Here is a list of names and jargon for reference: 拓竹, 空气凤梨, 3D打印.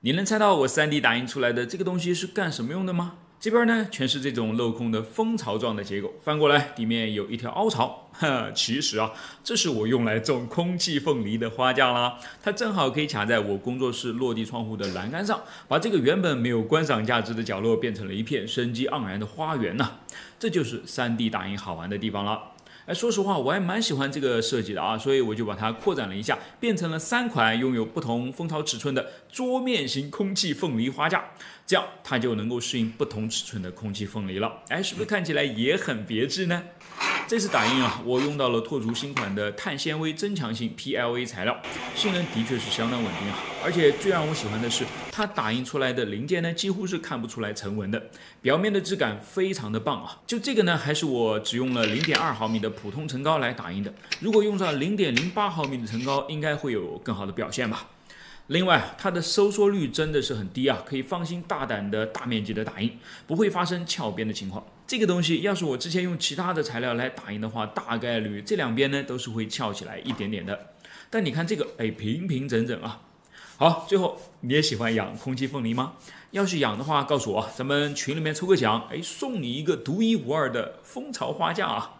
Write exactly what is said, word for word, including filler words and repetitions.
你能猜到我 三 D 打印出来的这个东西是干什么用的吗？这边呢全是这种镂空的蜂巢状的结构，翻过来里面有一条凹槽。哈，其实啊，这是我用来种空气凤梨的花架啦，它正好可以卡在我工作室落地窗户的栏杆上，把这个原本没有观赏价值的角落变成了一片生机盎然的花园呐、啊。这就是 三 D 打印好玩的地方了。 哎，说实话，我还蛮喜欢这个设计的啊，所以我就把它扩展了一下，变成了三款拥有不同蜂巢尺寸的桌面型空气凤梨花架，这样它就能够适应不同尺寸的空气凤梨了。哎，是不是看起来也很别致呢？这次打印啊，我用到了拓竹新款的碳纤维增强性 P L A 材料，性能的确是相当稳定啊。而且最让我喜欢的是，它打印出来的零件呢，几乎是看不出来成纹的，表面的质感非常的棒啊。就这个呢，还是我只用了 零点二毫米的普通层高来打印的，如果用上 零点零八毫米的层高，应该会有更好的表现吧。 另外，它的收缩率真的是很低啊，可以放心大胆的大面积的打印，不会发生翘边的情况。这个东西要是我之前用其他的材料来打印的话，大概率这两边呢都是会翘起来一点点的。但你看这个，哎，平平整整啊。好，最后你也喜欢养空气凤梨吗？要是养的话，告诉我，咱们群里面抽个奖，哎，送你一个独一无二的蜂巢花架啊。